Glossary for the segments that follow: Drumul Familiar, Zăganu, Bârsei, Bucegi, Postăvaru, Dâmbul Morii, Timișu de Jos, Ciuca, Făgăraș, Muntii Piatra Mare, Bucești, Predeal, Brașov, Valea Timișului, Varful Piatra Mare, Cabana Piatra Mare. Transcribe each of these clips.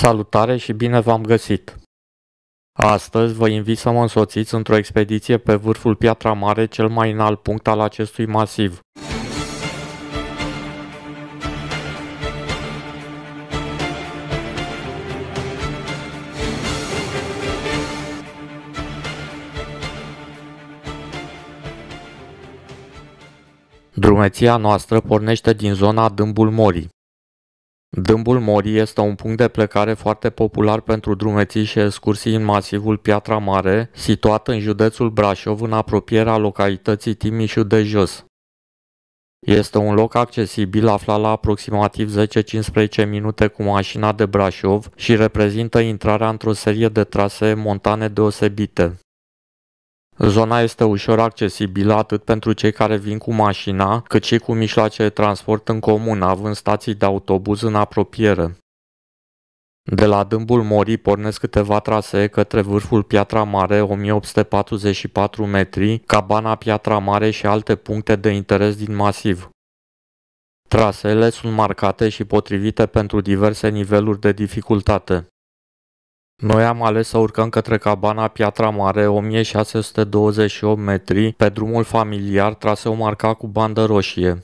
Salutare și bine v-am găsit! Astăzi vă invit să mă însoțiți într-o expediție pe vârful Piatra Mare, cel mai înalt punct al acestui masiv. Drumeția noastră pornește din zona Dâmbul Morii. Dâmbul Morii este un punct de plecare foarte popular pentru drumeții și excursii în masivul Piatra Mare, situat în județul Brașov, în apropierea localității Timișu de Jos. Este un loc accesibil aflat la aproximativ 10-15 minute cu mașina de Brașov și reprezintă intrarea într-o serie de trasee montane deosebite. Zona este ușor accesibilă atât pentru cei care vin cu mașina, cât și cu mijloace de transport în comun, având stații de autobuz în apropiere. De la Dâmbul Morii pornesc câteva trasee către vârful Piatra Mare, 1844 metri, Cabana Piatra Mare și alte puncte de interes din masiv. Traseele sunt marcate și potrivite pentru diverse niveluri de dificultate. Noi am ales să urcăm către Cabana Piatra Mare, 1628 metri, pe drumul familiar, traseu marcat cu bandă roșie.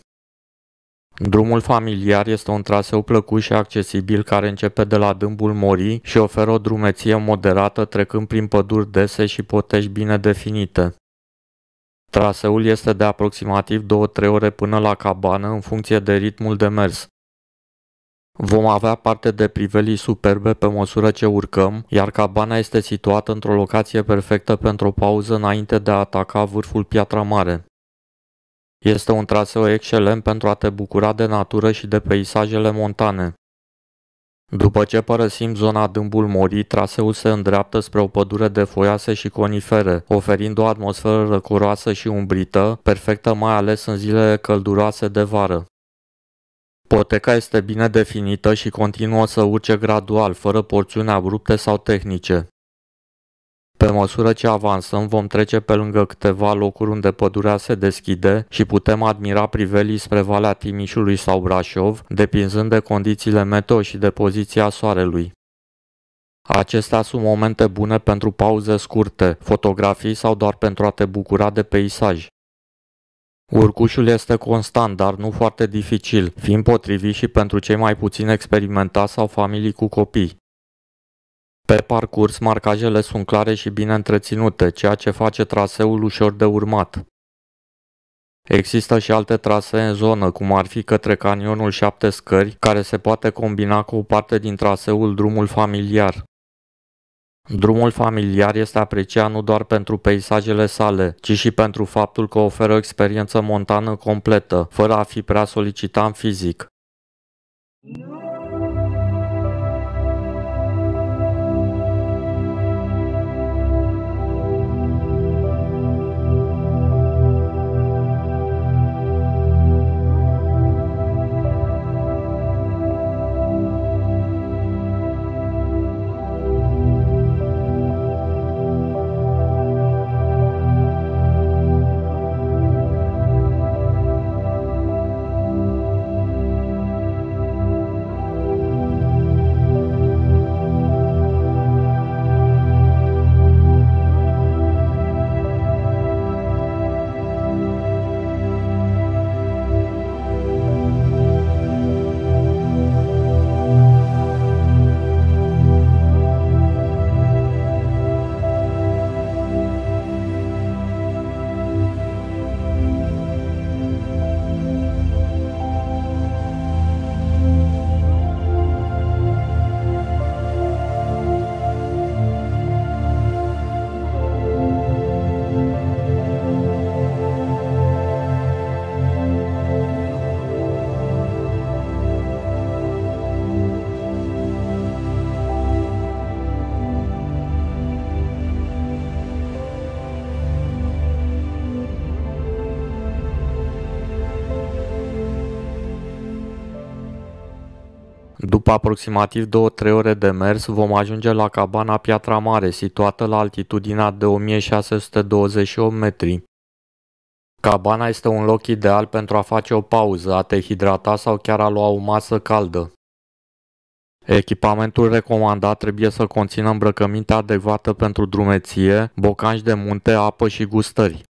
Drumul familiar este un traseu plăcut și accesibil care începe de la Dâmbul Morii și oferă o drumeție moderată trecând prin păduri dese și potești bine definite. Traseul este de aproximativ 2-3 ore până la cabană în funcție de ritmul de mers. Vom avea parte de privelii superbe pe măsură ce urcăm, iar cabana este situată într-o locație perfectă pentru o pauză înainte de a ataca vârful Piatra Mare. Este un traseu excelent pentru a te bucura de natură și de peisajele montane. După ce părăsim zona Dâmbul Morii, traseul se îndreaptă spre o pădure de foioase și conifere, oferind o atmosferă răcoroasă și umbrită, perfectă mai ales în zilele călduroase de vară. Poteca este bine definită și continuă să urce gradual, fără porțiuni abrupte sau tehnice. Pe măsură ce avansăm, vom trece pe lângă câteva locuri unde pădurea se deschide și putem admira privelii spre Valea Timișului sau Brașov, depinzând de condițiile meteo și de poziția soarelui. Acestea sunt momente bune pentru pauze scurte, fotografii sau doar pentru a te bucura de peisaj. Urcușul este constant, dar nu foarte dificil, fiind potrivit și pentru cei mai puțin experimentați sau familii cu copii. Pe parcurs, marcajele sunt clare și bine întreținute, ceea ce face traseul ușor de urmat. Există și alte trasee în zonă, cum ar fi către canionul 7 Scări, care se poate combina cu o parte din traseul Drumul Familiar. Drumul familiar este apreciat nu doar pentru peisajele sale, ci și pentru faptul că oferă o experiență montană completă, fără a fi prea solicitant fizic. După aproximativ 2-3 ore de mers, vom ajunge la Cabana Piatra Mare, situată la altitudinea de 1628 metri. Cabana este un loc ideal pentru a face o pauză, a te hidrata sau chiar a lua o masă caldă. Echipamentul recomandat trebuie să conțină îmbrăcăminte adecvată pentru drumeție, bocanci de munte, apă și gustări.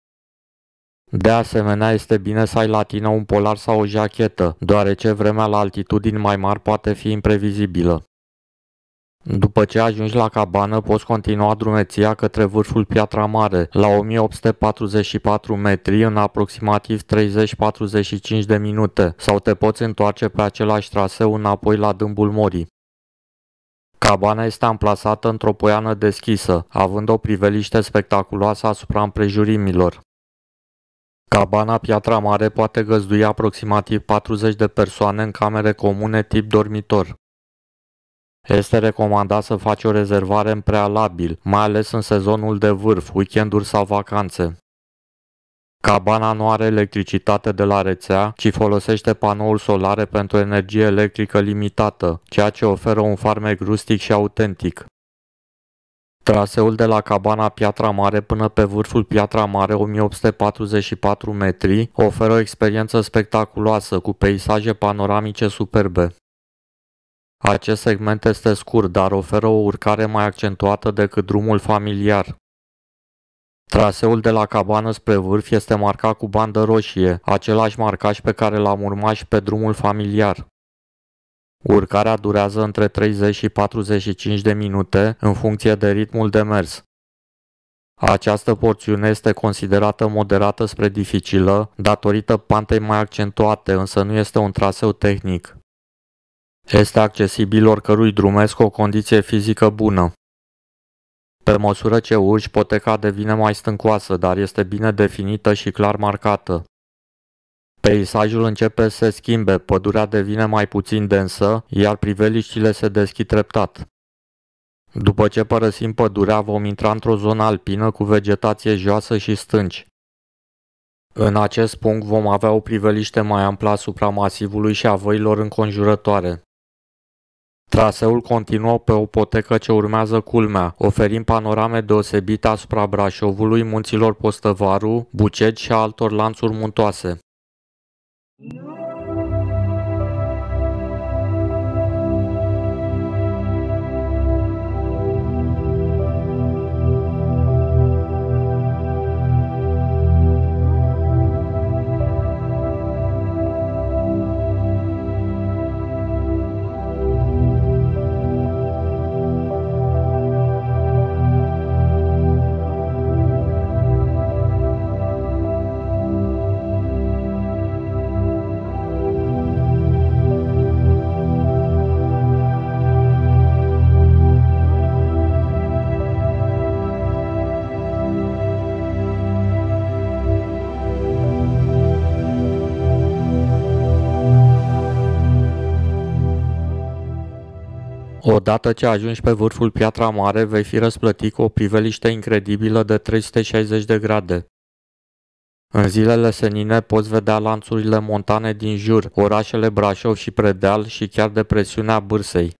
De asemenea, este bine să ai la tine un polar sau o jachetă, deoarece vremea la altitudini mai mari poate fi imprevizibilă. După ce ajungi la cabană, poți continua drumeția către vârful Piatra Mare, la 1844 metri, în aproximativ 30-45 de minute, sau te poți întoarce pe același traseu înapoi la Dâmbul Morii. Cabana este amplasată într-o poiană deschisă, având o priveliște spectaculoasă asupra împrejurimilor. Cabana Piatra Mare poate găzdui aproximativ 40 de persoane în camere comune tip dormitor. Este recomandat să faci o rezervare în prealabil, mai ales în sezonul de vârf, weekenduri sau vacanțe. Cabana nu are electricitate de la rețea, ci folosește panouri solare pentru energie electrică limitată, ceea ce oferă un farmec rustic și autentic. Traseul de la Cabana Piatra Mare până pe vârful Piatra Mare, 1844 metri, oferă o experiență spectaculoasă cu peisaje panoramice superbe. Acest segment este scurt, dar oferă o urcare mai accentuată decât drumul familiar. Traseul de la cabană spre vârf este marcat cu bandă roșie, același marcaj pe care l-am urmat și pe drumul familiar. Urcarea durează între 30 și 45 de minute, în funcție de ritmul de mers. Această porțiune este considerată moderată spre dificilă, datorită pantei mai accentuate, însă nu este un traseu tehnic. Este accesibil oricărui drumes cu o condiție fizică bună. Pe măsură ce urci, poteca devine mai stâncoasă, dar este bine definită și clar marcată. Peisajul începe să se schimbe, pădurea devine mai puțin densă, iar priveliștile se deschid treptat. După ce părăsim pădurea, vom intra într-o zonă alpină cu vegetație joasă și stânci. În acest punct vom avea o priveliște mai amplă asupra masivului și a văilor înconjurătoare. Traseul continuă pe o potecă ce urmează culmea, oferind panorame deosebite asupra Brașovului, munților Postăvaru, Bucegi și a altor lanțuri muntoase. Odată ce ajungi pe vârful Piatra Mare, vei fi răsplătit cu o priveliște incredibilă de 360 de grade. În zilele senine poți vedea lanțurile montane din jur, orașele Brașov și Predeal și chiar depresiunea Bârsei.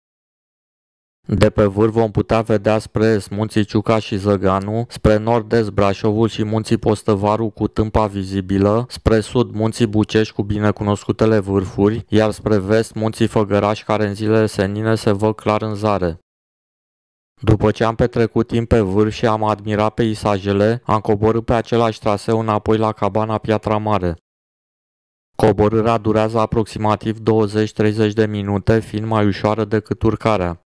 De pe vârf vom putea vedea spre est munții Ciuca și Zăganu, spre nord-est Brașovul și munții Postăvaru cu tâmpa vizibilă, spre sud munții Bucești cu binecunoscutele vârfuri, iar spre vest munții Făgăraș care în zilele senine se văd clar în zare. După ce am petrecut timp pe vârf și am admirat peisajele, am coborât pe același traseu înapoi la Cabana Piatra Mare. Coborârea durează aproximativ 20-30 de minute, fiind mai ușoară decât urcarea.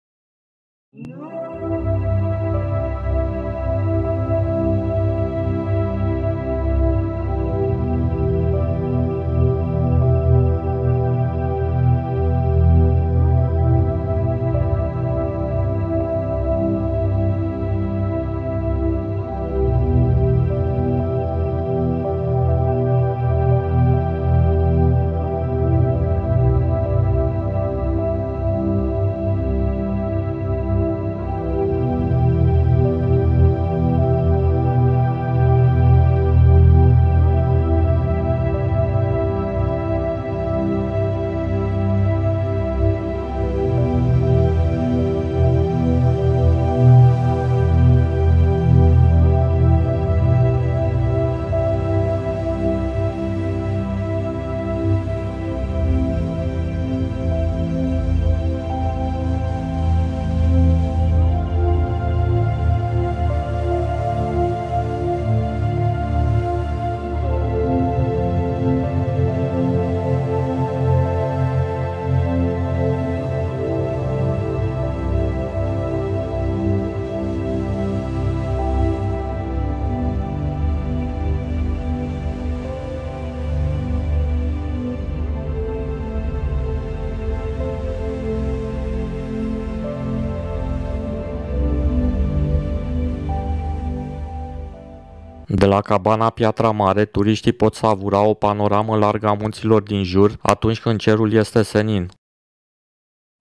De la Cabana Piatra Mare, turiștii pot savura o panoramă largă a munților din jur atunci când cerul este senin.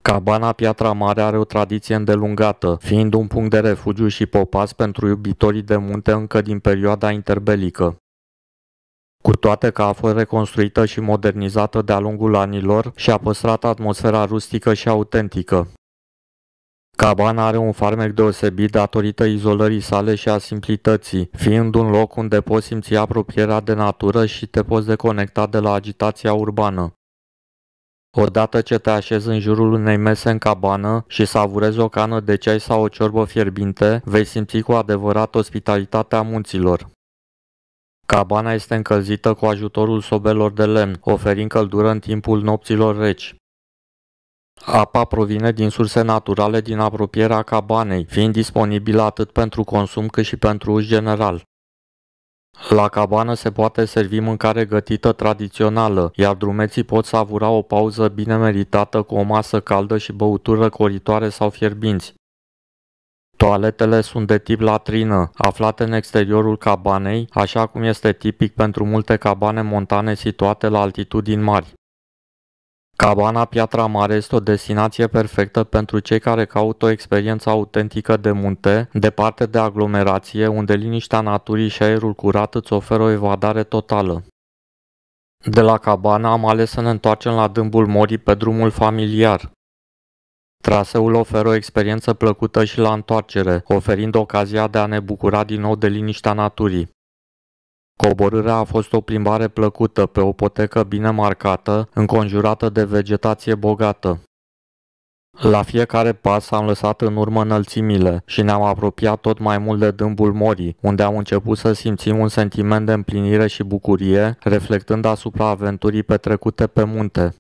Cabana Piatra Mare are o tradiție îndelungată, fiind un punct de refugiu și popas pentru iubitorii de munte încă din perioada interbelică. Cu toate că a fost reconstruită și modernizată de-a lungul anilor și a păstrat atmosfera rustică și autentică. Cabana are un farmec deosebit datorită izolării sale și a simplității, fiind un loc unde poți simți apropierea de natură și te poți deconecta de la agitația urbană. Odată ce te așezi în jurul unei mese în cabană și savurezi o cană de ceai sau o ciorbă fierbinte, vei simți cu adevărat ospitalitatea munților. Cabana este încălzită cu ajutorul sobelor de lemn, oferind căldură în timpul nopților reci. Apa provine din surse naturale din apropierea cabanei, fiind disponibilă atât pentru consum cât și pentru uz general. La cabană se poate servi mâncare gătită tradițională, iar drumeții pot savura o pauză bine meritată cu o masă caldă și băuturi răcoritoare sau fierbinți. Toaletele sunt de tip latrină, aflate în exteriorul cabanei, așa cum este tipic pentru multe cabane montane situate la altitudini mari. Cabana Piatra Mare este o destinație perfectă pentru cei care caută o experiență autentică de munte, departe de aglomerație, unde liniștea naturii și aerul curat îți oferă o evadare totală. De la Cabana am ales să ne întoarcem la Dâmbul Morii pe drumul familiar. Traseul oferă o experiență plăcută și la întoarcere, oferind ocazia de a ne bucura din nou de liniștea naturii. Coborârea a fost o plimbare plăcută pe o potecă bine marcată, înconjurată de vegetație bogată. La fiecare pas am lăsat în urmă înălțimile și ne-am apropiat tot mai mult de Dâmbul Morii, unde am început să simțim un sentiment de împlinire și bucurie, reflectând asupra aventurii petrecute pe munte.